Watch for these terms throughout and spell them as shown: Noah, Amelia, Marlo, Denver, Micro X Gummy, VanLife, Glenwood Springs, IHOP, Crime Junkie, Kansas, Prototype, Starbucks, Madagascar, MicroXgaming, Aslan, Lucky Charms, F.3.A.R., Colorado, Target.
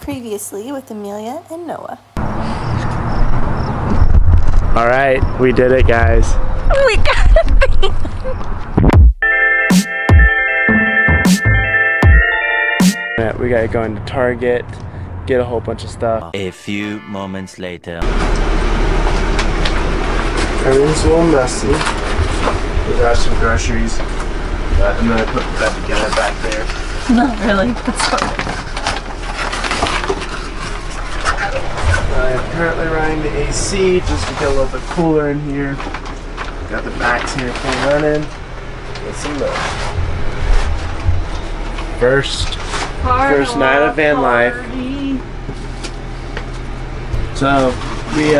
Previously with Amelia and Noah. All right, we did it, guys. We got a thing. We gotta go into Target, get a whole bunch of stuff. A few moments later. Everything's a little messy. We got some groceries. I'm gonna put that together back there. Not really. I'm currently running the AC just to get a little bit cooler in here. Got the max here for running. Let's look. First night of van life. So we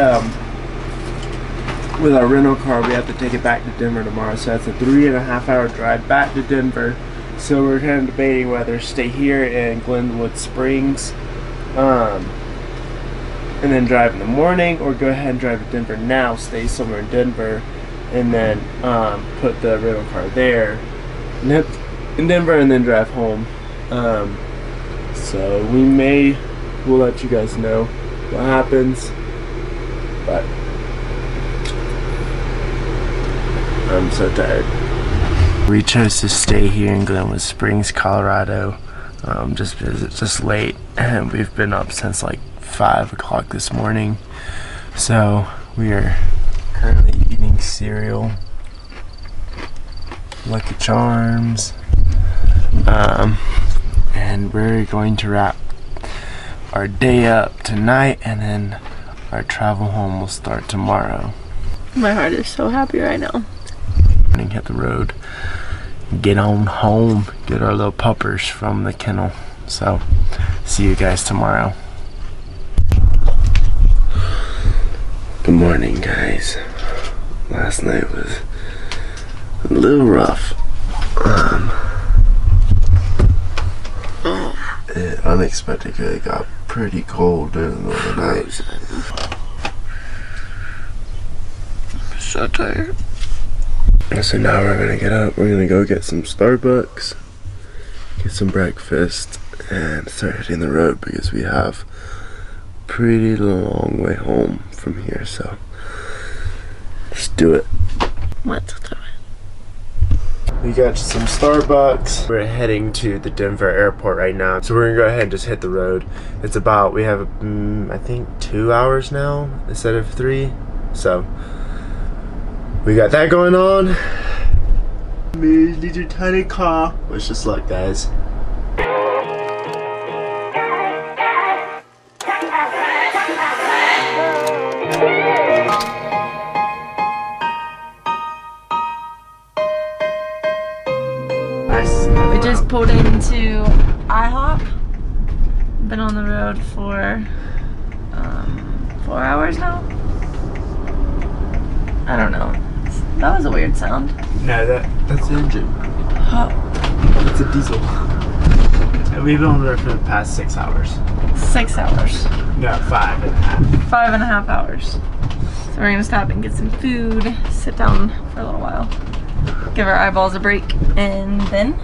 with our rental car, we have to take it back to Denver tomorrow. So that's a 3.5 hour drive back to Denver. So we're kind of debating whether to stay here in Glenwood Springs. And then drive in the morning, or go ahead and drive to Denver now, stay somewhere in Denver, and then put the rental car there in Denver and then drive home. So we'll let you guys know what happens, but I'm so tired. We chose to stay here in Glenwood Springs, Colorado, just because it's just late, and we've been up since like 5 o'clock this morning. So we are currently eating cereal, Lucky Charms, and we're going to wrap our day up tonight, and then our travel home will start tomorrow. My heart is so happy right now. Hit the road, get on home, get our little puppers from the kennel. So see you guys tomorrow. Good morning, guys. Last night was a little rough. It unexpectedly got pretty cold during the night. I'm so tired. So now we're gonna get up. We're gonna go get some Starbucks, get some breakfast, and start hitting the road because we have a pretty long way home from here, so let's do it. Let's do it. We got some Starbucks. We're heading to the Denver airport right now, so we're gonna go ahead and just hit the road. It's about, we have I think 2 hours now instead of 3, so we got that going on. Need your tiny car. Wish us luck, guys. Pulled into IHOP. Been on the road for 4 hours now. I don't know. That was a weird sound. No, that's the engine. Oh. It's a diesel. And we've been on the road for the past 6 hours. 6 hours? No, 5.5. 5.5 hours. So we're gonna stop and get some food, sit down for a little while, give our eyeballs a break, and then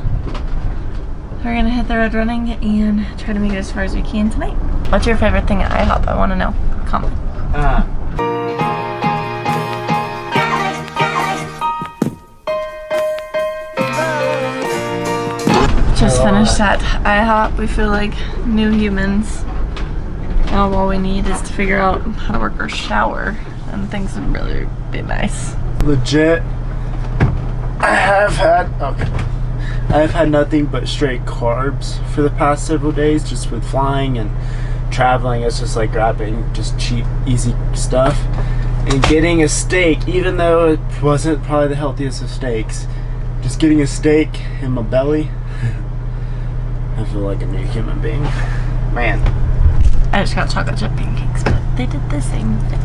we're gonna hit the road running and try to make it as far as we can tonight. What's your favorite thing at IHOP? I wanna know. Comment. Just finished at IHOP. We feel like new humans. Now all we need is to figure out how to work our shower, and things would really be nice. Legit, I've had nothing but straight carbs for the past several days, just with flying and traveling. It's just like grabbing just cheap, easy stuff. And getting a steak, even though it wasn't probably the healthiest of steaks, just getting a steak in my belly, I feel like a new human being. Man. I just got chocolate chip pancakes, but they did the same thing.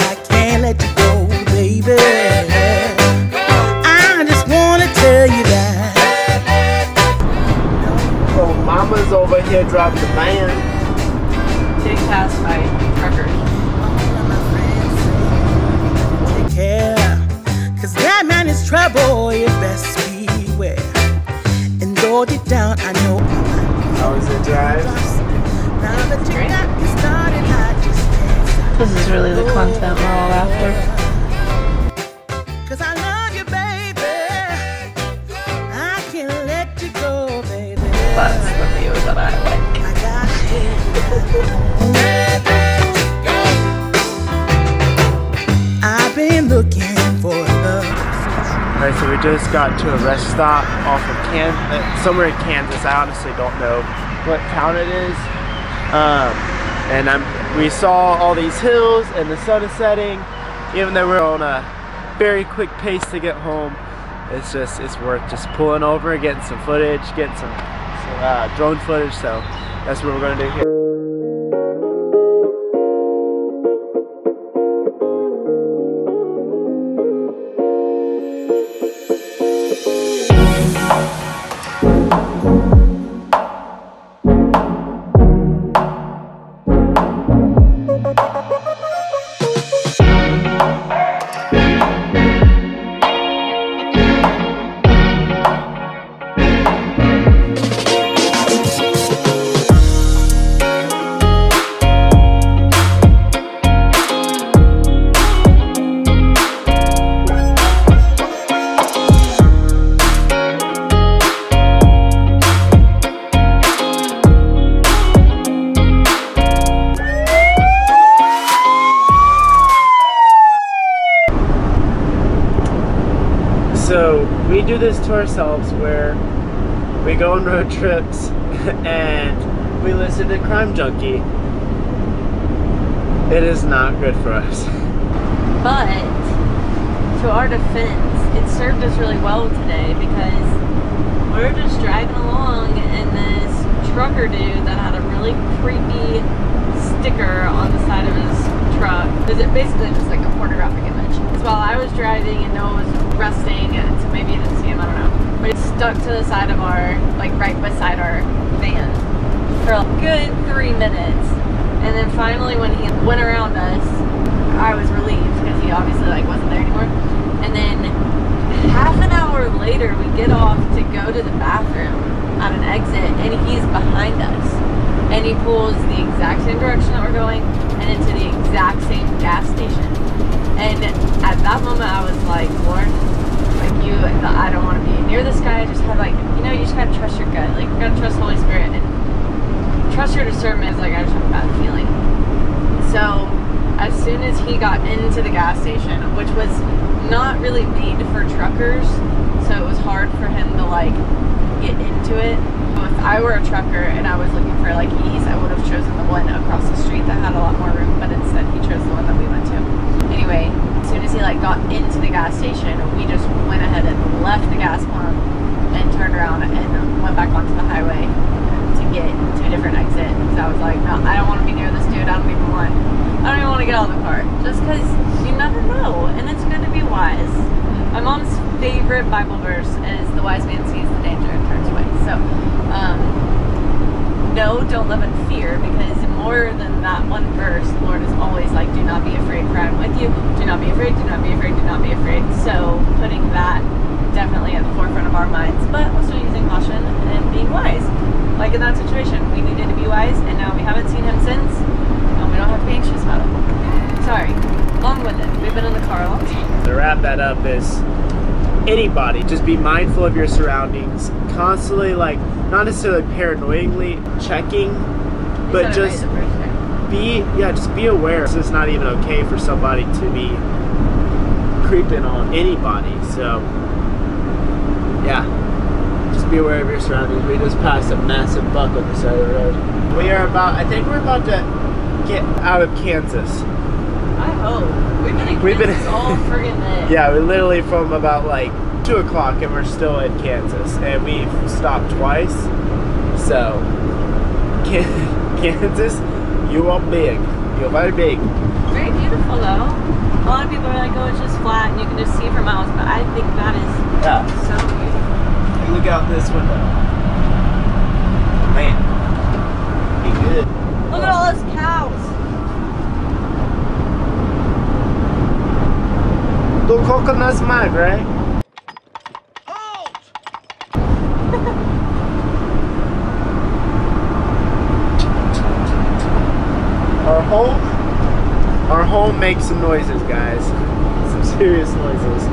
I can't let you go, baby. Mama's over here driving the van. Take past my trucker. Take care, this trouble, you best beware. And hold it down, I know. How was the drive? Now that you got me started, I just can't. This is really the content we're all after. 'Cause I love you, baby. I can't let you go, baby. That's the view that I like. I've been looking for love. Alright, so we just got to a rest stop off of somewhere in Kansas. I honestly don't know what town it is. And we saw all these hills and the sun is setting. Even though we're on a very quick pace to get home, it's worth just pulling over, getting some footage, getting some drone footage. So that's what we're gonna do here. So we do this to ourselves where we go on road trips and we listen to Crime Junkie. It is not good for us. But to our defense, it served us really well today because we were just driving along and this trucker dude that had a really creepy sticker on the side of his truck. Is it basically just like a pornographic image? So while I was driving and Noah was resting, so maybe you didn't see him, I don't know. But it stuck to the side of our, like right beside our van for a good 3 minutes. And then finally when he went around us, I was relieved because he obviously like wasn't there anymore. And then half an hour later we get off to go to the bathroom at an exit and he's behind us. And he pulls the exact same direction that we're going and into the exact same gas station. And at that moment I was like, Lord, like you, I don't want to be near this guy. I just had like, you know, you just gotta trust your gut. Like you gotta trust Holy Spirit and trust your discernment. It's like I just have a bad feeling. So as soon as he got into the gas station, which was not really made for truckers, so it was hard for him to like get into it. If I were a trucker and I was looking for like ease, I would have chosen the one across the street that had a lot more room, but instead he chose the one that we went to. Anyway, as soon as he like got into the gas station, we just went ahead and left the gas pump and turned around and went back onto the highway to get to a different exit. So I was like, no, I don't want to be near this dude. I don't even want to get out of the car, just because you never know and it's good to be wise. My mom's favorite Bible verse is the wise man sees the danger and turns away. So no, don't live in fear, because more than that one verse, the Lord is always like, do not be afraid, for I am with you. Do not be afraid, do not be afraid, do not be afraid. So putting that definitely at the forefront of our minds, but also using caution and being wise. Like in that situation, we needed to be wise, and now we haven't seen him since, and we don't have to be anxious about it. Sorry, long-winded. We've been in the car a long time. To wrap that up is, anybody, just be mindful of your surroundings, constantly, like, not necessarily paranoidly checking, but just be aware. So it's not even okay for somebody to be creeping on anybody. So yeah, just be aware of your surroundings. We just passed a massive buck on the side of the road. We are about, I think we're about to get out of Kansas. I hope. We've been in Kansas all friggin' day. Yeah, we're literally from about like 2 o'clock and we're still in Kansas. And we've stopped twice. So, Kansas, you are big. You're very big. Very beautiful though. A lot of people are like, oh, it's just flat and you can just see for miles. But I think that is so beautiful. You look out this window. Man, be good. Look at all those cows. The coconut's mad, right? home make some noises, guys. Some serious noises.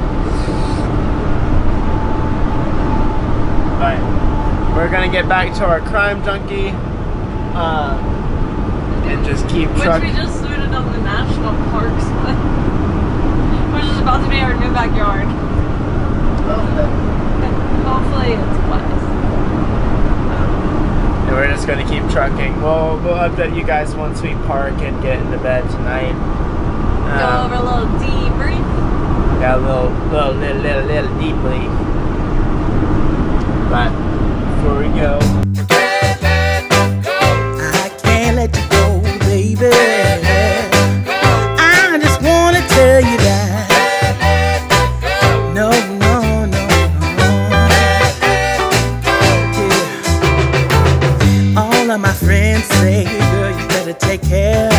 But we're gonna get back to our Crime Junkie and just keep trucking. Which we just looted on the National Parks one. Which is about to be our new backyard. Hopefully it's wise. And we're just gonna keep trucking. We'll update you guys once we park and get into bed tonight. Go over a little debrief. Yeah, a little debrief. But before we go, I can't let you go, baby. I just wanna tell you that. Take care,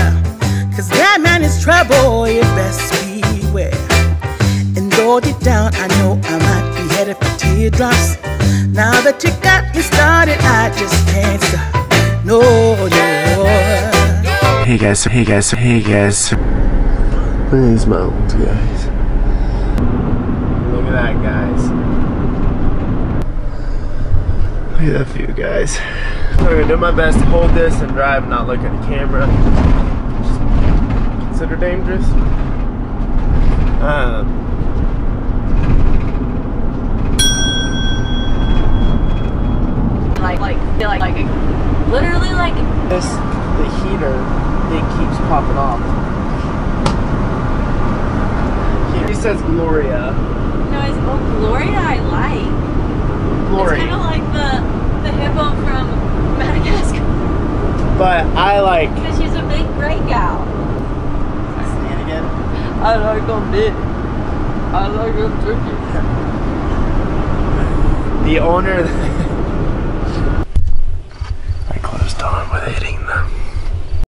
cause that man is trouble, you best beware. And though deep down I know I might be headed for teardrops, now that you got me started, I just can't stop. No, no. Hey guys. Look at these mountains, guys. Look at that, guys. Look at that view, guys. I'm gonna do my best to hold this and drive, not look at the camera. Just consider dangerous. Literally like this. The heater thing keeps popping off. He says Gloria. No, it's Gloria. I like. Gloria. It's kind of like the hippo from Madagascar. But I like. Because she's a big breakout. Say it again. I like them big. I like them turkey. The owner.